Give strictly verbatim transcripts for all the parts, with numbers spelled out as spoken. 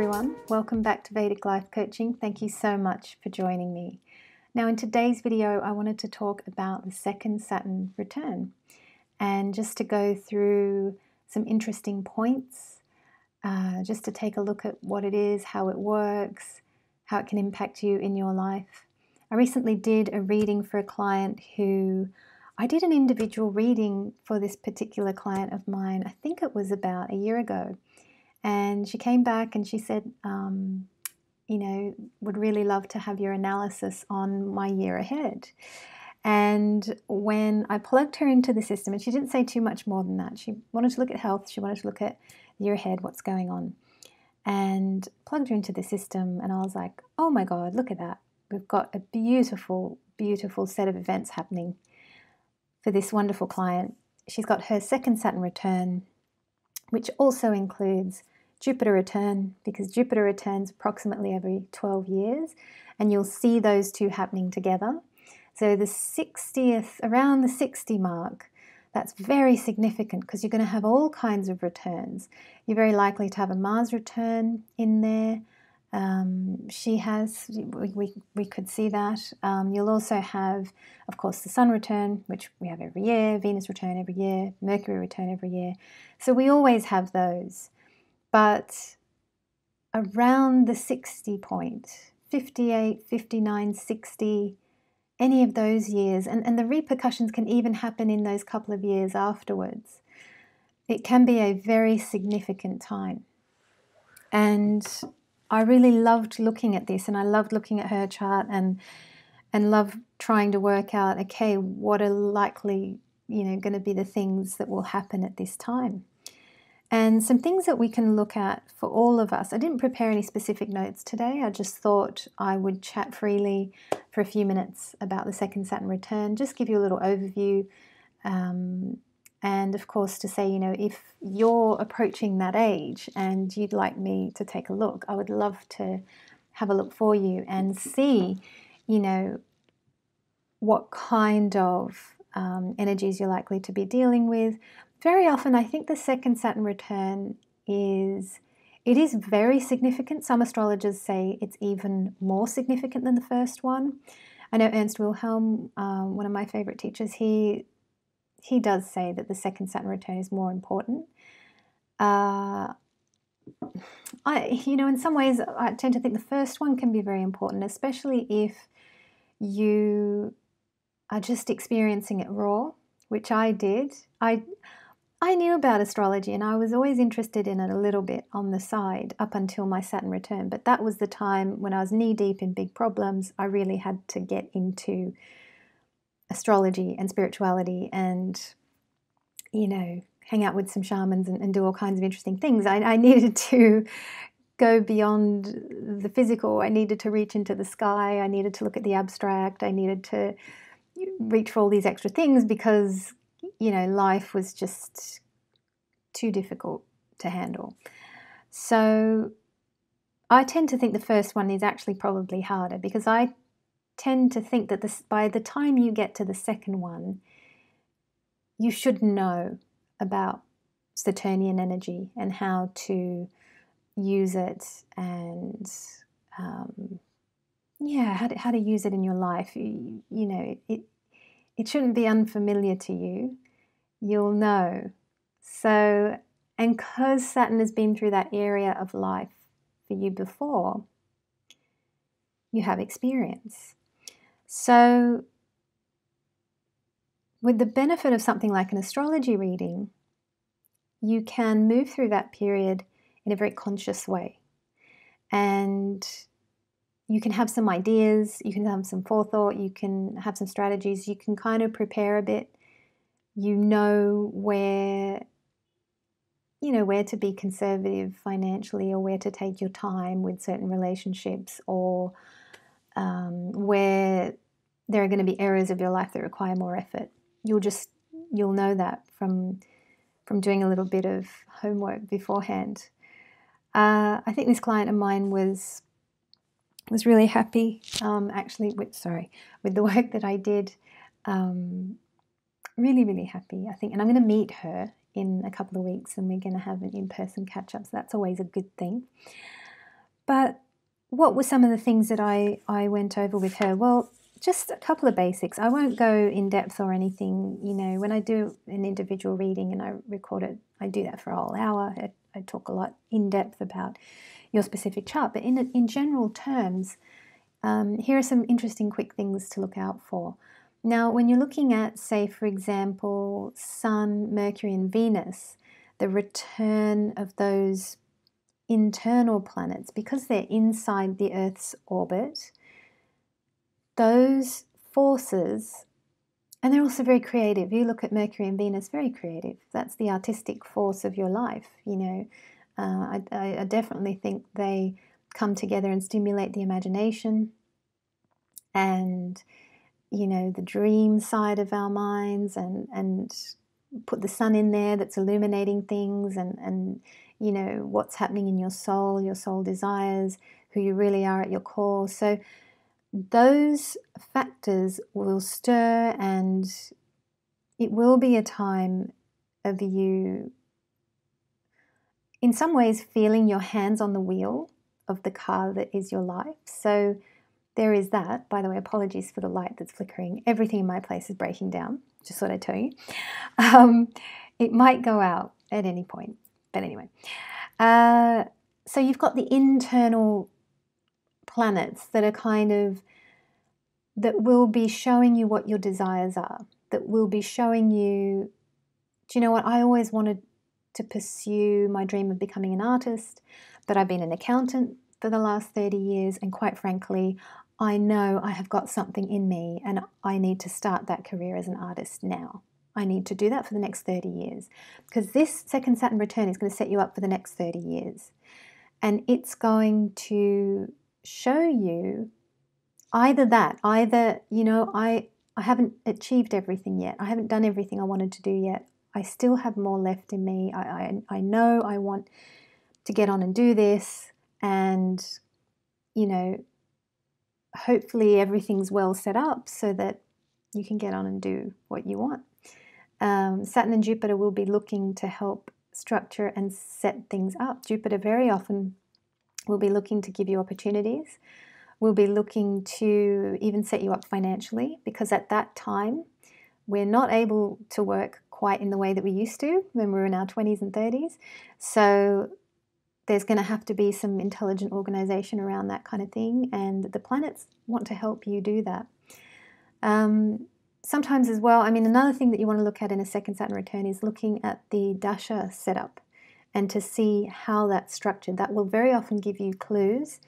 everyone, welcome back to Vedic Life Coaching. Thank you so much for joining me. Now in today's video I wanted to talk about the second Saturn return and just to go through some interesting points, uh, just to take a look at what it is, how it works, how it can impact you in your life. I recently did a reading for a client who, I did an individual reading for this particular client of mine, I think it was about a year ago. And she came back and she said, um, you know, would really love to have your analysis on my year ahead. And when I plugged her into the system, and she didn't say too much more than that. She wanted to look at health. She wanted to look at the year ahead, what's going on. And plugged her into the system and I was like, oh my God, look at that. We've got a beautiful, beautiful set of events happening for this wonderful client. She's got her second Saturn return, which also includes Jupiter return, because Jupiter returns approximately every twelve years, and you'll see those two happening together. So the sixtieth, around the sixty mark, that's very significant because you're going to have all kinds of returns. You're very likely to have a Mars return in there. Um, she has, we, we, we could see that. Um, you'll also have, of course, the Sun return, which we have every year, Venus return every year, Mercury return every year. So we always have those. But around the sixty point, fifty-eight, fifty-nine, sixty, any of those years, and, and the repercussions can even happen in those couple of years afterwards. It can be a very significant time. And I really loved looking at this, and I loved looking at her chart and and loved trying to work out, okay, what are likely, you know, going to be the things that will happen at this time. And some things that we can look at for all of us. I didn't prepare any specific notes today. I just thought I would chat freely for a few minutes about the second Saturn return, just give you a little overview. Um, And of course, to say, you know, if you're approaching that age and you'd like me to take a look, I would love to have a look for you and see, you know, what kind of um, energies you're likely to be dealing with. Very often, I think the second Saturn return is, it is very significant. Some astrologers say it's even more significant than the first one. I know Ernst Wilhelm, uh, one of my favorite teachers, he He does say that the second Saturn return is more important. Uh, I, you know, in some ways, I tend to think the first one can be very important, especially if you are just experiencing it raw, which I did. I, I knew about astrology and I was always interested in it a little bit on the side up until my Saturn return. But that was the time when I was knee-deep in big problems. I really had to get into astrology and spirituality and, you know, hang out with some shamans and, and do all kinds of interesting things. I, I needed to go beyond the physical. I needed to reach into the sky. I needed to look at the abstract. I needed to reach for all these extra things because, you know, life was just too difficult to handle. So I tend to think the first one is actually probably harder, because I tend to think that this, by the time you get to the second one, you should know about Saturnian energy and how to use it and, um, yeah, how to, how to use it in your life. You, you know, it, it shouldn't be unfamiliar to you. You'll know. So, and because Saturn has been through that area of life for you before, you have experience. So with the benefit of something like an astrology reading, you can move through that period in a very conscious way. And you can have some ideas, you can have some forethought, you can have some strategies, you can kind of prepare a bit. You know where, you know, where to be conservative financially, or where to take your time with certain relationships, or Um, where there are going to be areas of your life that require more effort. You'll just, you'll know that from, from doing a little bit of homework beforehand. Uh, I think this client of mine was, was really happy, um, actually, with, sorry, with the work that I did. Um, really, really happy, I think. And I'm going to meet her in a couple of weeks and we're going to have an in-person catch-up, so that's always a good thing. But what were some of the things that I, I went over with her? Well, just a couple of basics. I won't go in depth or anything. You know, when I do an individual reading and I record it, I do that for a whole hour. I, I talk a lot in depth about your specific chart. But in, in general terms, um, here are some interesting quick things to look out for. Now, when you're looking at, say, for example, Sun, Mercury and Venus, the return of those internal planets, because they're inside the Earth's orbit, those forces, and they're also very creative. You look at Mercury and Venus, very creative. That's the artistic force of your life, you know. Uh, I, I definitely think they come together and stimulate the imagination and, you know, the dream side of our minds, and, and put the sun in there that's illuminating things, and, and, you know, what's happening in your soul, your soul desires, who you really are at your core. So those factors will stir, and it will be a time of you, in some ways, feeling your hands on the wheel of the car that is your life. So there is that. By the way, apologies for the light that's flickering. Everything in my place is breaking down. Just thought I'd tell you. Um, it might go out at any point. But anyway. Uh, so you've got the internal planets that are kind of, that will be showing you what your desires are, that will be showing you, do you know what, I always wanted to pursue my dream of becoming an artist, but I've been an accountant for the last thirty years, and quite frankly, I know I have got something in me and I need to start that career as an artist now. I need to do that for the next thirty years, because this second Saturn return is going to set you up for the next thirty years, and it's going to show you either that, either, you know, I, I haven't achieved everything yet, I haven't done everything I wanted to do yet, I still have more left in me, I, I, I know I want to get on and do this, and, you know, hopefully everything's well set up so that you can get on and do what you want. Um, Saturn and Jupiter will be looking to help structure and set things up. Jupiter very often will be looking to give you opportunities, will be looking to even set you up financially, because at that time we're not able to work quite in the way that we used to when we were in our twenties and thirties. So there's going to have to be some intelligent organization around that kind of thing, and the planets want to help you do that. Um, sometimes as well, I mean, another thing that you want to look at in a second Saturn return is looking at the dasha setup, and to see how that's structured. That will very often give you clues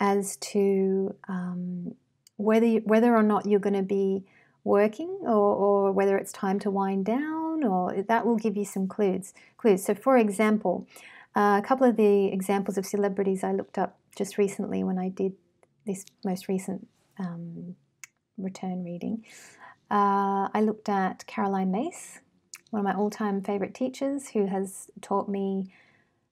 as to um, whether, you, whether or not you're going to be working, or, or whether it's time to wind down, or that will give you some clues. clues. So for example, uh, a couple of the examples of celebrities I looked up just recently when I did this most recent um, return reading, uh, I looked at Caroline Mace, one of my all-time favourite teachers, who has taught me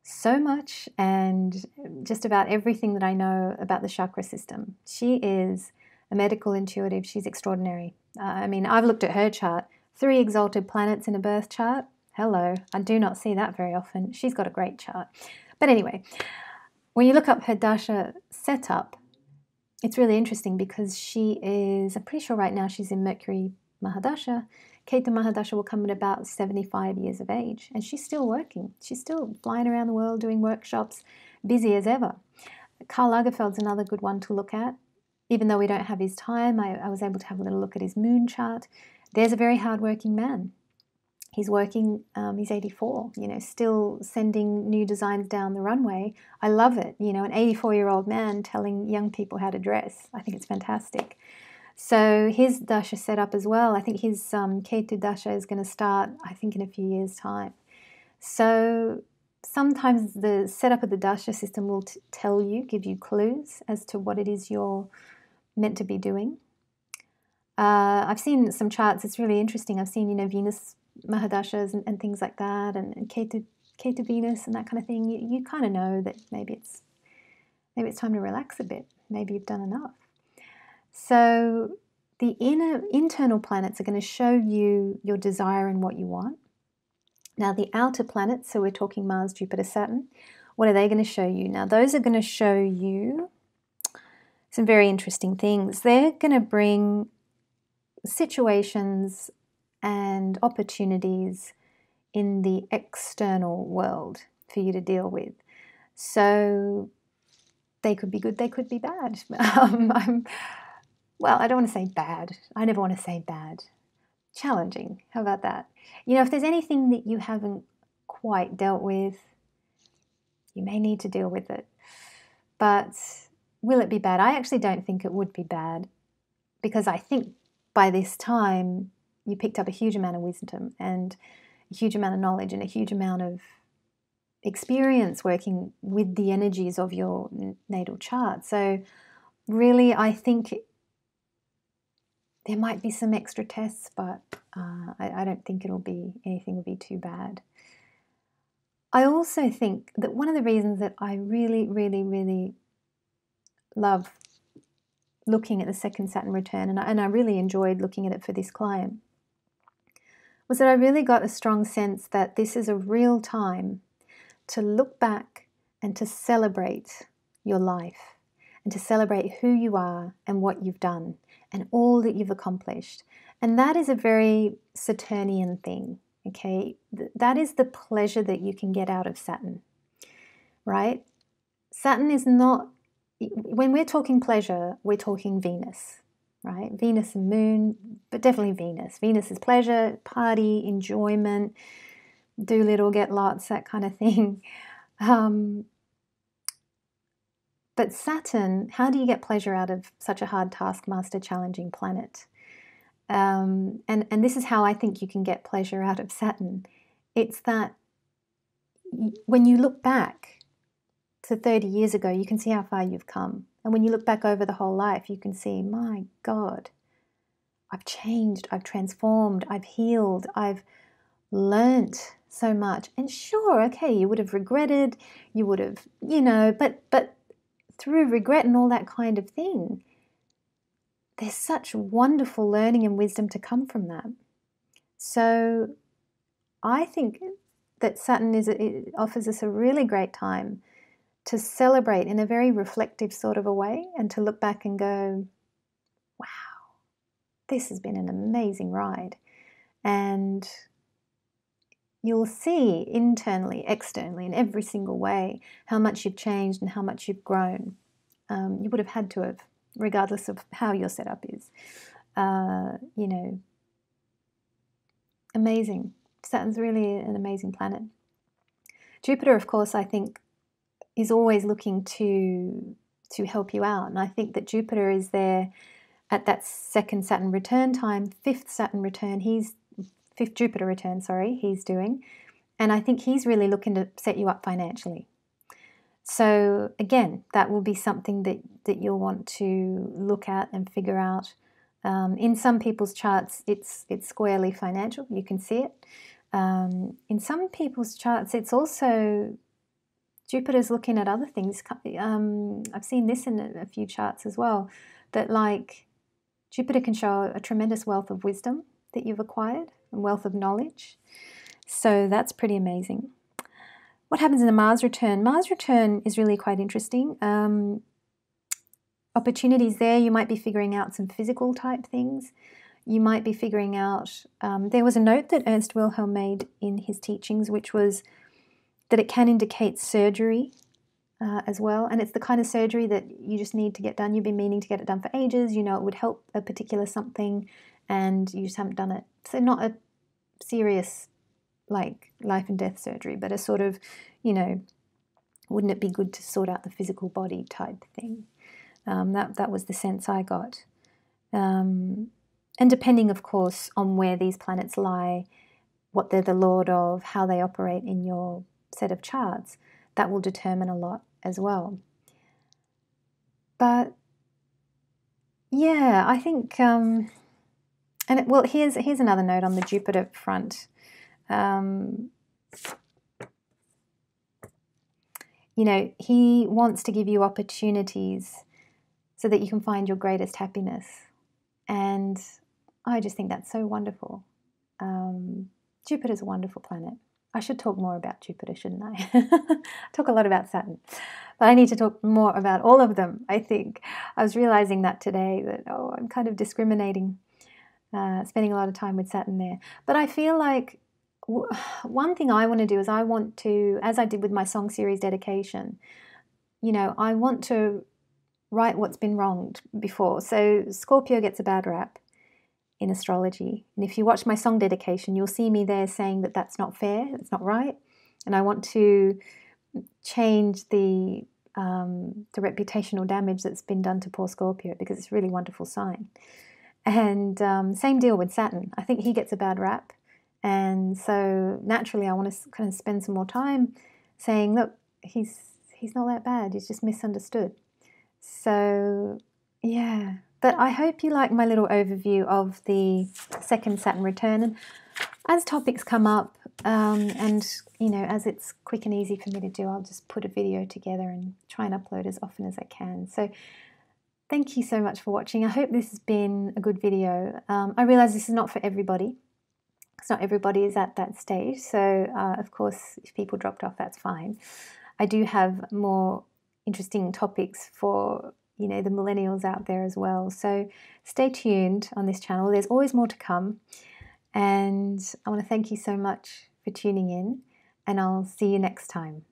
so much and just about everything that I know about the chakra system. She is a medical intuitive. She's extraordinary. Uh, I mean, I've looked at her chart. Three exalted planets in a birth chart. Hello. I do not see that very often. She's got a great chart. But anyway, when you look up her dasha setup, it's really interesting, because she is, I'm pretty sure right now she's in Mercury Mahadasha. Ketu Mahadasha will come at about seventy-five years of age, and she's still working. She's still flying around the world doing workshops, busy as ever. Karl Lagerfeld's another good one to look at. Even though we don't have his time, I, I was able to have a little look at his moon chart. There's a very hard-working man. He's working, um, he's eighty-four, you know, still sending new designs down the runway. I love it, you know, an eighty-four-year-old man telling young people how to dress. I think it's fantastic. So his dasha set up as well. I think his um, Ketu dasha is going to start, I think, in a few years' time. So sometimes the setup of the dasha system will t tell you, give you clues as to what it is you're meant to be doing. Uh, I've seen some charts. It's really interesting. I've seen, you know, Venus Mahadashas and, and things like that, and, and Ketu, Ketu Venus and that kind of thing. You, you kind of know that maybe it's maybe it's time to relax a bit. Maybe you've done enough. So the inner internal planets are going to show you your desire and what you want. Now the outer planets, so we're talking Mars, Jupiter, Saturn, What are they going to show you? Now, those are going to show you some very interesting things. They're going to bring situations and opportunities in the external world for you to deal with. So they could be good, they could be bad. Um, I'm, well, I don't want to say bad. I never want to say bad. Challenging. How about that? You know, if there's anything that you haven't quite dealt with, you may need to deal with it. But will it be bad? I actually don't think it would be bad, because I think by this time you picked up a huge amount of wisdom and a huge amount of knowledge and a huge amount of experience working with the energies of your natal chart. So really, I think there might be some extra tests, but uh, I, I don't think it'll be anything will be too bad. I also think that one of the reasons that I really, really, really love looking at the second Saturn return, and I, and I really enjoyed looking at it for this client, was that I really got a strong sense that this is a real time to look back and to celebrate your life and to celebrate who you are and what you've done and all that you've accomplished. And that is a very Saturnian thing, okay? That is the pleasure that you can get out of Saturn, right? Saturn is not, when we're talking pleasure, we're talking Venus, right? Venus and Moon, but definitely Venus. Venus is pleasure, party, enjoyment, do little, get lots, that kind of thing. Um, but Saturn, how do you get pleasure out of such a hard taskmaster, challenging planet? Um, and, and this is how I think you can get pleasure out of Saturn. It's that when you look back to thirty years ago, you can see how far you've come. And when you look back over the whole life, you can see, my God, I've changed, I've transformed, I've healed, I've learnt so much. And sure, okay, you would have regretted, you would have, you know, but but through regret and all that kind of thing, there's such wonderful learning and wisdom to come from that. So I think that Saturn is it offers us a really great time to celebrate in a very reflective sort of a way and to look back and go, wow, this has been an amazing ride. And you'll see internally, externally, in every single way, how much you've changed and how much you've grown. Um, you would have had to have, regardless of how your setup is. Uh, you know, amazing. Saturn's really an amazing planet. Jupiter, of course, I think is always looking to, to help you out. And I think that Jupiter is there at that second Saturn return time, fifth Saturn return, he's fifth Jupiter return, sorry, he's doing. And I think he's really looking to set you up financially. So again, that will be something that, that you'll want to look at and figure out. Um, in some people's charts, it's, it's squarely financial. You can see it. Um, in some people's charts, it's also Jupiter's looking at other things. Um, I've seen this in a few charts as well, that like Jupiter can show a tremendous wealth of wisdom that you've acquired and wealth of knowledge. So that's pretty amazing. What happens in the Mars return? Mars return is really quite interesting. Um, opportunities there, you might be figuring out some physical type things. You might be figuring out, um, there was a note that Ernst Wilhelm made in his teachings, which was that it can indicate surgery uh, as well. And it's the kind of surgery that you just need to get done. You've been meaning to get it done for ages. You know, it would help a particular something and you just haven't done it. So not a serious like life and death surgery, but a sort of, you know, wouldn't it be good to sort out the physical body type thing? Um, that, that was the sense I got. Um, and depending, of course, on where these planets lie, what they're the lord of, how they operate in your set of charts, that will determine a lot as well. But yeah, I think, um, and it, well, here's, here's another note on the Jupiter front. Um, you know, he wants to give you opportunities so that you can find your greatest happiness. And I just think that's so wonderful. Um, Jupiter's a wonderful planet. I should talk more about Jupiter, shouldn't I? I talk a lot about Saturn, but I need to talk more about all of them, I think. I was realizing that today, that, oh, I'm kind of discriminating, uh, spending a lot of time with Saturn there. But I feel like w one thing I want to do is I want to, as I did with my song series dedication, you know, I want to right what's been wronged before. So Scorpio gets a bad rap in astrology. And if you watch my song dedication, you'll see me there saying that that's not fair, it's not right. And I want to change the, um, the reputational damage that's been done to poor Scorpio, because it's a really wonderful sign. And um, same deal with Saturn. I think he gets a bad rap. And so naturally I want to kind of spend some more time saying, look, he's, he's not that bad, he's just misunderstood. So, yeah, but I hope you like my little overview of the second Saturn return. And as topics come up, um, and, you know, as it's quick and easy for me to do, I'll just put a video together and try and upload as often as I can. So thank you so much for watching. I hope this has been a good video. Um, I realise this is not for everybody. It's not everybody is at that stage. So, uh, of course, if people dropped off, that's fine. I do have more interesting topics for, you know, the millennials out there as well. So stay tuned on this channel. There's always more to come. And I want to thank you so much for tuning in, and I'll see you next time.